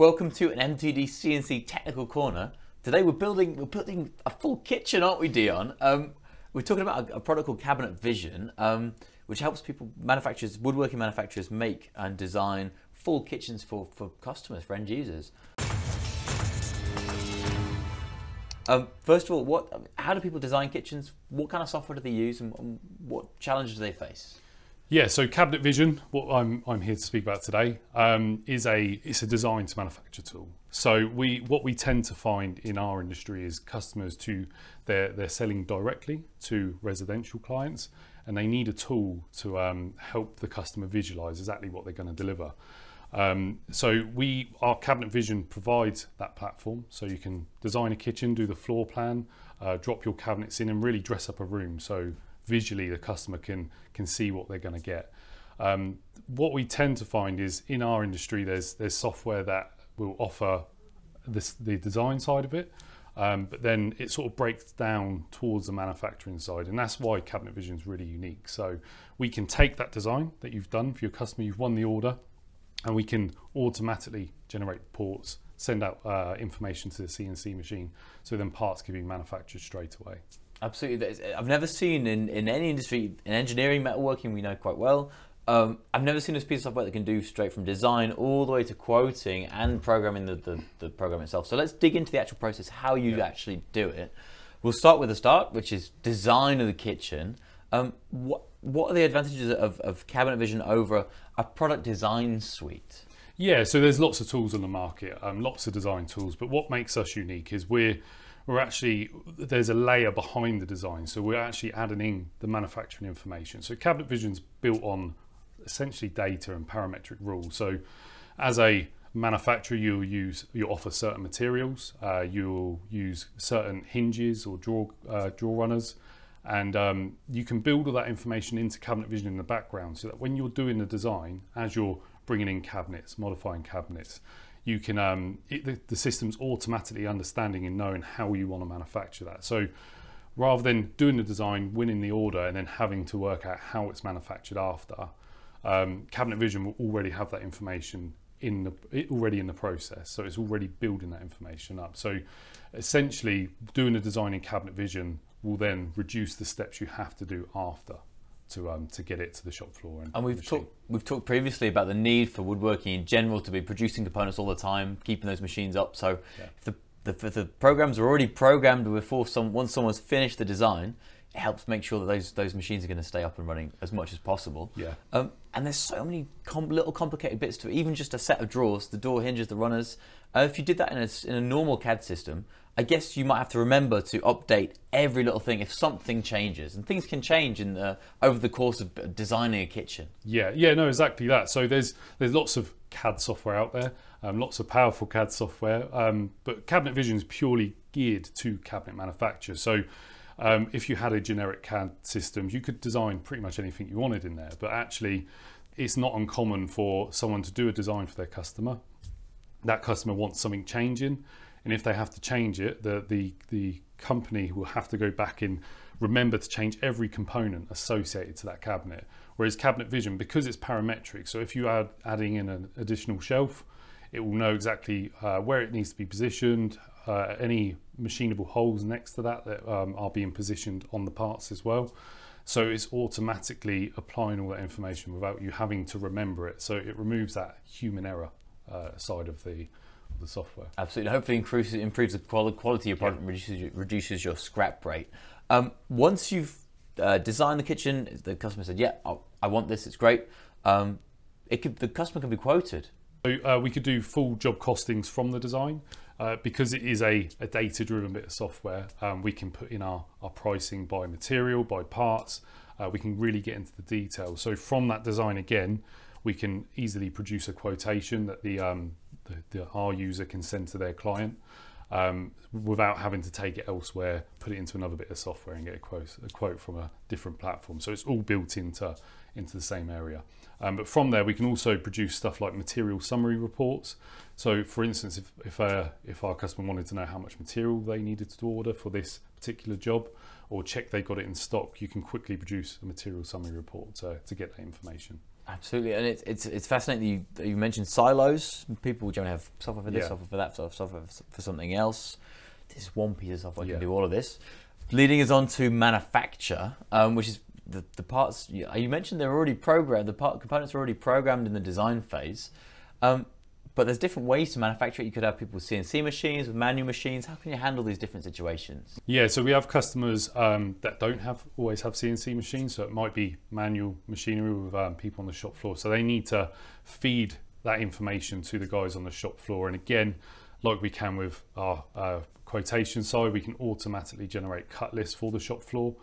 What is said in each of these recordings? Welcome to an MTD CNC technical corner. Today we're building a full kitchen, aren't we, Deon? We're talking about a product called Cabinet Vision, which helps people, woodworking manufacturers, make and design full kitchens for customers, for end users. First of all, how do people design kitchens? What kind of software do they use, and what challenges do they face? Yeah, so Cabinet Vision, what I'm here to speak about today, it's a design to manufacture tool. So what we tend to find in our industry is customers they're selling directly to residential clients, and they need a tool to help the customer visualize exactly what they're going to deliver. So our Cabinet Vision provides that platform, so you can design a kitchen, do the floor plan, drop your cabinets in, and really dress up a room. So visually the customer can see what they're going to get. What we tend to find is in our industry there's software that will offer the design side of it, but then it sort of breaks down towards the manufacturing side, and that's why Cabinet Vision is really unique. So we can take that design that you've done for your customer, you've won the order, and we can automatically generate reports, send out information to the CNC machine, so then parts can be manufactured straight away. Absolutely. I've never seen in any industry, in engineering, metalworking, we know quite well, I've never seen this piece of software that can do straight from design all the way to quoting and programming the program itself. So let's dig into the actual process, how you actually do it. We'll start with the start, which is design of the kitchen. What are the advantages of Cabinet Vision over a product design suite? Yeah, so there's lots of tools on the market, lots of design tools, but what makes us unique is there's a layer behind the design, so we're actually adding in the manufacturing information. So Cabinet Vision's built on essentially data and parametric rules. So as a manufacturer, you offer certain materials, you'll use certain hinges or draw runners, and you can build all that information into Cabinet Vision in the background, so that when you're doing the design, as you're bringing in cabinets, modifying cabinets, you can the system's automatically understanding and knowing how you want to manufacture that. So rather than doing the design, winning the order, and then having to work out how it's manufactured after, Cabinet Vision will already have that information already in the process, so it's already building that information up. So essentially doing the design in Cabinet Vision will then reduce the steps you have to do after to get it to the shop floor. And we've talked previously about the need for woodworking in general to be producing components all the time, keeping those machines up. So if the programs are already programmed before once someone's finished the design, it helps make sure that those machines are going to stay up and running as much as possible. Yeah. And there's so many little complicated bits to it, even just a set of drawers, the door hinges, the runners. If you did that in a normal CAD system, I guess you might have to remember to update every little thing if something changes, and things can change over the course of designing a kitchen. Yeah, no, exactly that. So there's lots of CAD software out there, lots of powerful CAD software, but Cabinet Vision is purely geared to cabinet manufacturers. So if you had a generic CAD system, you could design pretty much anything you wanted in there, but actually it's not uncommon for someone to do a design for their customer. That customer wants something changing, and if they have to change it, the company will have to go back and remember to change every component associated to that cabinet. Whereas Cabinet Vision, because it's parametric, so if you are adding in an additional shelf, it will know exactly where it needs to be positioned, any machinable holes next to that are being positioned on the parts as well. So it's automatically applying all that information without you having to remember it. So it removes that human error side of the software. Absolutely. Hopefully improves the quality of your product, and reduces your scrap rate. Once you've designed the kitchen, the customer said, yeah, I want this, it's great. The customer can be quoted. So we could do full job costings from the design. Because it is a data-driven bit of software, we can put in our pricing by material, by parts. We can really get into the details. So from that design again, we can easily produce a quotation that our user can send to their client without having to take it elsewhere, put it into another bit of software and get a quote from a different platform. So it's all built into the same area. But from there, we can also produce stuff like material summary reports. So for instance, if our customer wanted to know how much material they needed to order for this particular job, or check they got it in stock, you can quickly produce a material summary report to get that information. Absolutely, and it's fascinating that you mentioned silos. People generally have software for this, software for that, software for something else. This one piece of software can do all of this. Leading us on to manufacture, which is the parts you mentioned. They're already programmed. The components are already programmed in the design phase, but there's different ways to manufacture it. You could have people with CNC machines, with manual machines. How can you handle these different situations? Yeah, so we have customers that don't always have CNC machines, so it might be manual machinery with people on the shop floor. So they need to feed that information to the guys on the shop floor. And again, like we can with our quotation side, we can automatically generate cut lists for the shop floor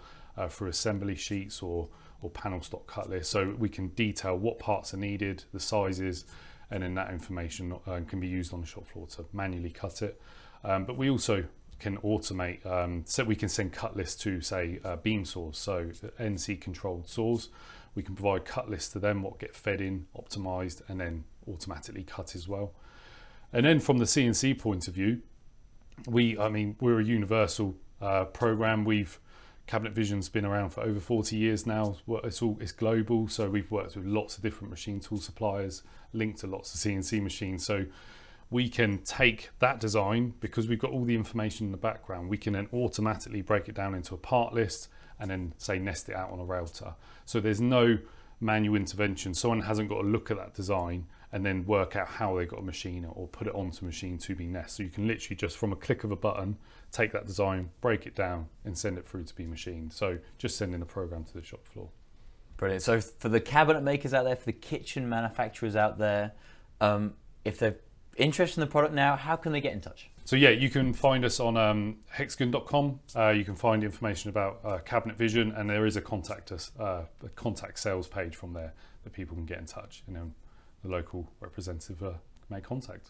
for assembly sheets or panel stock cut lists. So we can detail what parts are needed, the sizes, and then that information can be used on the shop floor to manually cut it. But we also can automate, so we can send cut lists to, say, beam saws, so NC controlled saws. We can provide cut lists to them, what get fed in, optimized, and then automatically cut as well. And then from the CNC point of view, we're a universal program. Cabinet Vision's been around for over 40 years now. It's global, so we've worked with lots of different machine tool suppliers, linked to lots of CNC machines. So we can take that design, because we've got all the information in the background, we can then automatically break it down into a part list and then, say, nest it out on a router. So there's no manual intervention. Someone hasn't got to look at that design and then work out how they got a machine or put it onto a machine to be nested. So you can literally just from a click of a button, take that design, break it down and send it through to be machined. So just sending the program to the shop floor. Brilliant. So for the cabinet makers out there, for the kitchen manufacturers out there, if they're interested in the product now, how can they get in touch? So yeah, you can find us on hexagon.com. You can find information about Cabinet Vision, and there is a contact sales page from there that people can get in touch, and then the local representative may contact.